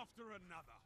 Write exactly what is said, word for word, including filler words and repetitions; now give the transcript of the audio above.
after another.